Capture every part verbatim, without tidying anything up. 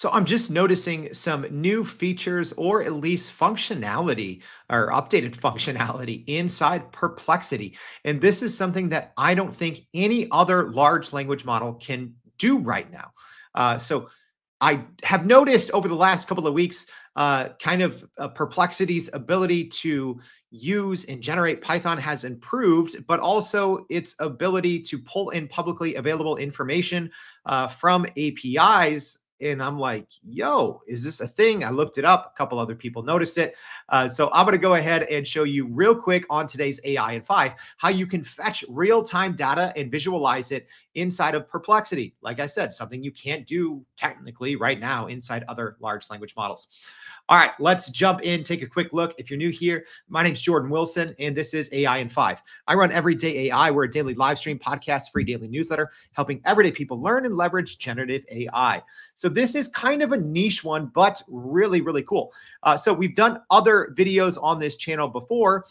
So I'm just noticing some new features, or at least functionality or updated functionality inside Perplexity. And this is something that I don't think any other large language model can do right now. Uh, so I have noticed over the last couple of weeks, uh, kind of uh, Perplexity's ability to use and generate Python has improved, but also its ability to pull in publicly available information uh, from A P Is. And I'm like, yo, is this a thing? I looked it up. A couple other people noticed it. Uh, so I'm going to go ahead and show you real quick on today's A I in five, how you can fetch real-time data and visualize it inside of Perplexity. Like I said, something you can't do technically right now inside other large language models. All right, let's jump in, take a quick look. If you're new here, my name's Jordan Wilson, and this is A I in five. I run Everyday A I. We're a daily live stream, podcast, free daily newsletter, helping everyday people learn and leverage generative A I. So this is kind of a niche one, but really, really cool. Uh, so we've done other videos on this channel before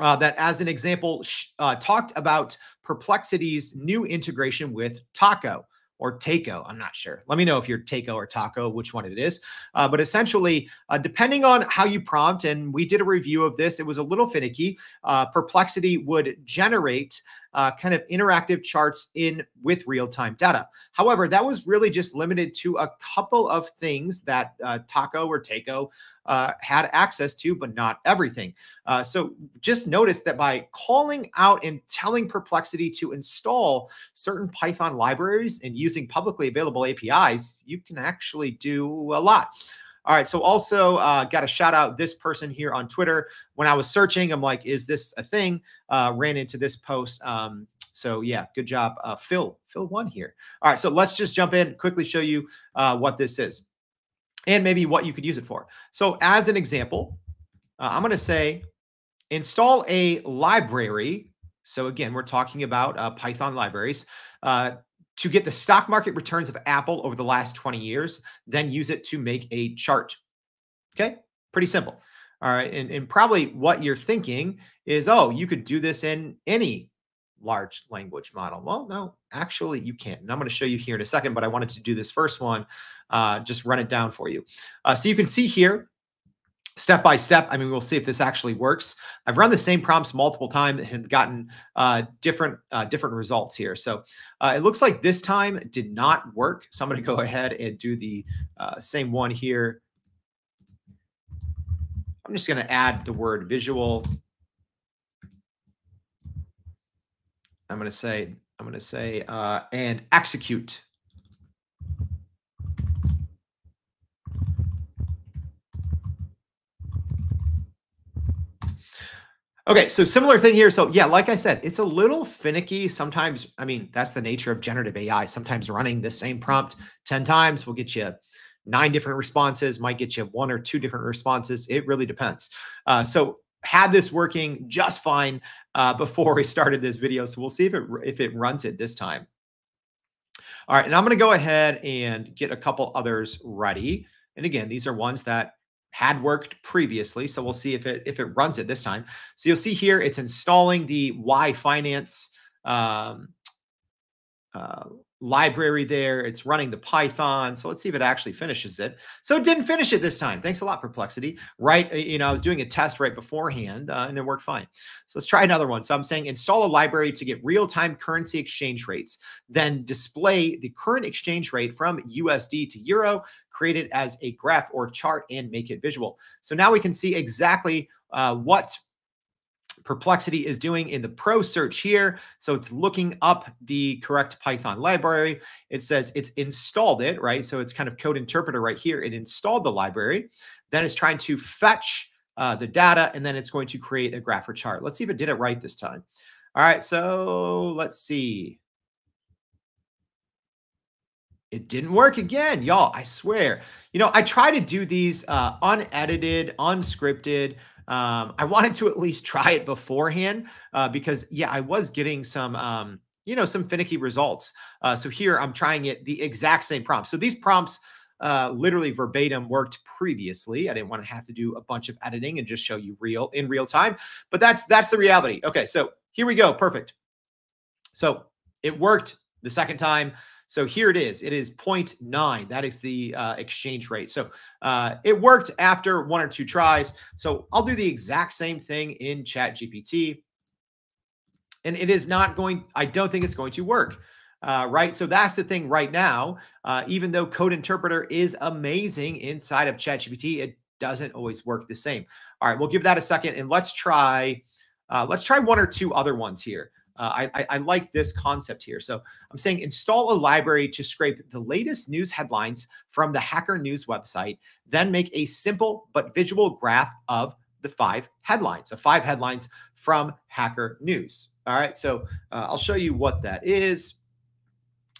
uh, that, as an example, uh, talked about Perplexity's new integration with Tako. Or Takeo, I'm not sure. Let me know if you're Takeo or Tako, which one it is. Uh, but essentially, uh, depending on how you prompt, and we did a review of this, it was a little finicky. Uh, Perplexity would generate uh, kind of interactive charts in with real-time data. However, that was really just limited to a couple of things that uh, Tako or Takeo uh, had access to, but not everything. Uh, so just notice that by calling out and telling Perplexity to install certain Python libraries and using publicly available A P Is, you can actually do a lot. All right, so also uh, got to shout out this person here on Twitter. When I was searching, I'm like, is this a thing? Uh, ran into this post. Um, so yeah, good job, uh, Phil. Phil won here. All right, so let's just jump in, quickly show you uh, what this is and maybe what you could use it for. So as an example, uh, I'm going to say install a library. So again, we're talking about uh, Python libraries. Uh, to get the stock market returns of Apple over the last twenty years, then use it to make a chart. Okay, pretty simple. All right, and, and probably what you're thinking is, oh, you could do this in any large language model. Well, no, actually you can't. And I'm going to show you here in a second, but I wanted to do this first one, uh, just run it down for you. Uh, so you can see here, step by step. I mean, we'll see if this actually works. I've run the same prompts multiple times and gotten uh, different uh, different results here. So uh, it looks like this time did not work. So I'm going to go ahead and do the uh, same one here. I'm just going to add the word visual. I'm going to say I'm going to say uh, and execute. Okay, so similar thing here. So yeah, like I said, it's a little finicky sometimes. I mean, that's the nature of generative A I. Sometimes running the same prompt ten times will get you nine different responses, might get you one or two different responses. It really depends. Uh, so had this working just fine uh, before we started this video. So we'll see if it, if it runs it this time. All right, and I'm going to go ahead and get a couple others ready. And again, these are ones that had worked previously. So we'll see if it if it runs it this time. So you'll see here, it's installing the Y Finance um, uh, library there. It's running the Python. So let's see if it actually finishes it. So it didn't finish it this time. Thanks a lot, Perplexity. Right, you know, I was doing a test right beforehand uh, and it worked fine. So let's try another one. So I'm saying install a library to get real-time currency exchange rates, then display the current exchange rate from U S D to euro, create it as a graph or chart and make it visual. So now we can see exactly uh, what Perplexity is doing in the pro search here. So it's looking up the correct Python library. It says it's installed it, right? So it's kind of code interpreter right here. It installed the library. Then it's trying to fetch uh, the data, and then it's going to create a graph or chart. Let's see if it did it right this time. All right, so let's see. It didn't work again, y'all, I swear. You know, I try to do these uh, unedited, unscripted. Um, I wanted to at least try it beforehand uh, because, yeah, I was getting some, um, you know, some finicky results. Uh, so here I'm trying it the exact same prompt. So these prompts uh, literally verbatim worked previously. I didn't want to have to do a bunch of editing and just show you real in real time. But that's that's the reality. Okay, so here we go. Perfect. So it worked the second time. So here it is. It is zero point nine. That is the uh, exchange rate. So uh, it worked after one or two tries. So I'll do the exact same thing in ChatGPT. And it is not going, I don't think it's going to work. Uh, right. So that's the thing right now. Uh, even though Code Interpreter is amazing inside of ChatGPT, it doesn't always work the same. All right. We'll give that a second and let's try, uh, let's try one or two other ones here. Uh, I, I like this concept here. So I'm saying install a library to scrape the latest news headlines from the Hacker News website, then make a simple but visual graph of the five headlines, so five headlines from Hacker News. All right. So uh, I'll show you what that is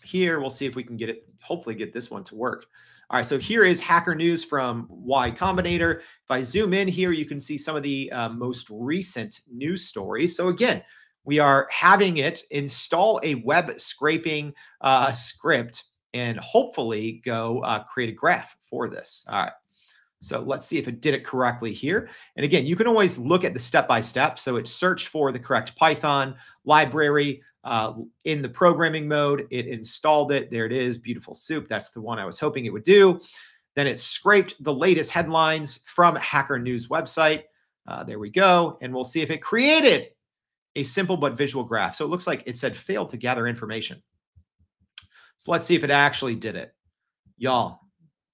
here. We'll see if we can get it, hopefully get this one to work. All right. So here is Hacker News from Y Combinator. If I zoom in here, you can see some of the uh, most recent news stories. So again, we are having it install a web scraping uh, script and hopefully go uh, create a graph for this. All right. So let's see if it did it correctly here. And again, you can always look at the step-by-step. So it searched for the correct Python library uh, in the programming mode. It installed it. There it is. Beautiful Soup. That's the one I was hoping it would do. Then it scraped the latest headlines from Hacker News website. Uh, there we go. And we'll see if it created a simple but visual graph. So it looks like it said failed to gather information. So let's see if it actually did it. Y'all,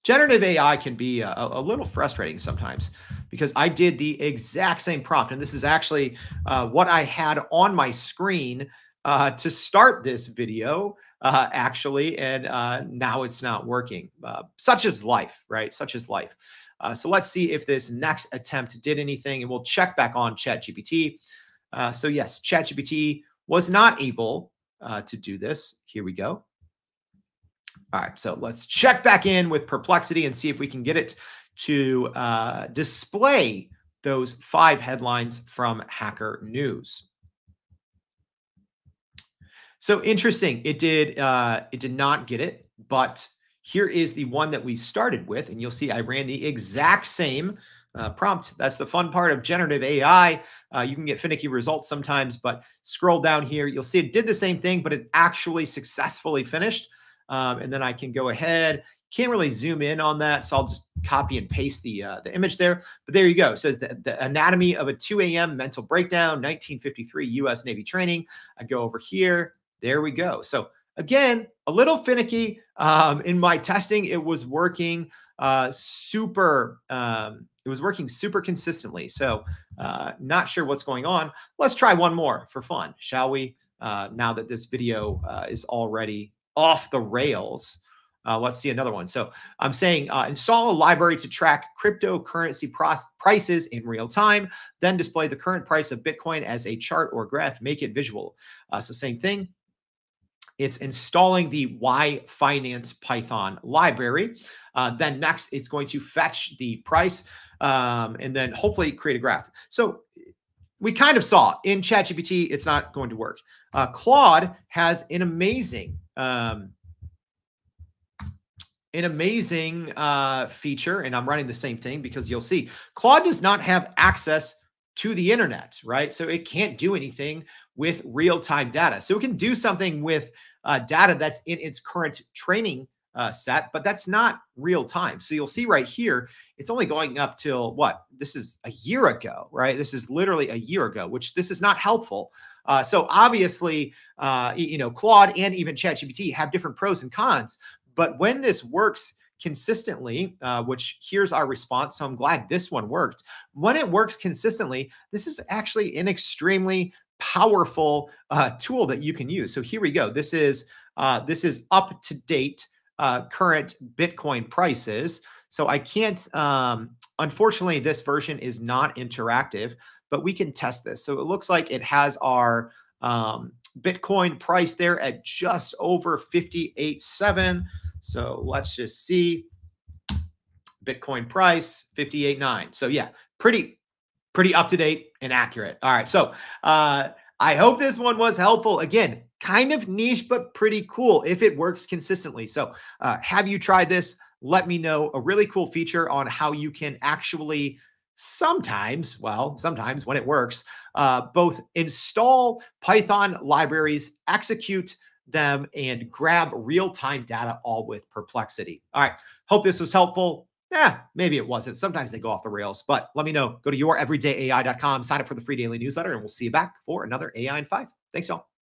generative A I can be a, a little frustrating sometimes because I did the exact same prompt. And this is actually uh, what I had on my screen uh, to start this video, uh, actually. And uh, now it's not working. Uh, such is life, right? Such is life. Uh, so let's see if this next attempt did anything. And we'll check back on ChatGPT. Uh, so yes, ChatGPT was not able uh, to do this. Here we go. All right, so let's check back in with Perplexity and see if we can get it to uh, display those five headlines from Hacker News. So interesting, it did, uh, it did not get it, but here is the one that we started with. And you'll see I ran the exact same Uh, prompt. That's the fun part of generative A I. Uh, you can get finicky results sometimes, but scroll down here. You'll see it did the same thing, but it actually successfully finished. Um, and then I can go ahead. Can't really zoom in on that. So I'll just copy and paste the uh, the image there. But there you go. It says the, the anatomy of a two A M mental breakdown, nineteen fifty-three U S Navy training. I go over here. There we go. So again, a little finicky. Um, in my testing, it was working uh, super um, It was working super consistently. So uh, not sure what's going on. Let's try one more for fun, shall we? Uh, now that this video uh, is already off the rails, uh, let's see another one. So I'm saying uh, install a library to track cryptocurrency prices in real time, then display the current price of Bitcoin as a chart or graph, make it visual. Uh, so same thing. It's installing the Y Finance Python library. Uh, then next, it's going to fetch the price um, and then hopefully create a graph. So we kind of saw in ChatGPT, it's not going to work. Uh, Claude has an amazing, um, an amazing uh, feature, and I'm running the same thing because you'll see Claude does not have access to the internet, right? So it can't do anything with real-time data. So it can do something with uh, data that's in its current training uh, set, but that's not real-time. So you'll see right here, it's only going up till what? This is a year ago, right? This is literally a year ago, which this is not helpful. Uh, so obviously, uh, you know, Claude and even ChatGPT have different pros and cons, but when this works consistently, uh, which here's our response. So I'm glad this one worked. When it works consistently, this is actually an extremely powerful uh, tool that you can use. So here we go. This is uh, this is up to date uh, current Bitcoin prices. So I can't. Um, unfortunately, this version is not interactive, but we can test this. So it looks like it has our um, Bitcoin price there at just over fifty-eight point seven. So let's just see Bitcoin price fifty-eight point nine. So yeah, pretty, pretty up to date and accurate. All right. So uh, I hope this one was helpful. Again, kind of niche, but pretty cool if it works consistently. So uh, have you tried this? Let me know. A really cool feature on how you can actually sometimes, well, sometimes when it works, uh, both install Python libraries, execute them and grab real-time data all with Perplexity. All right. Hope this was helpful. Yeah, maybe it wasn't. Sometimes they go off the rails, but let me know. Go to your everyday A I dot com, sign up for the free daily newsletter, and we'll see you back for another A I in five. Thanks, y'all.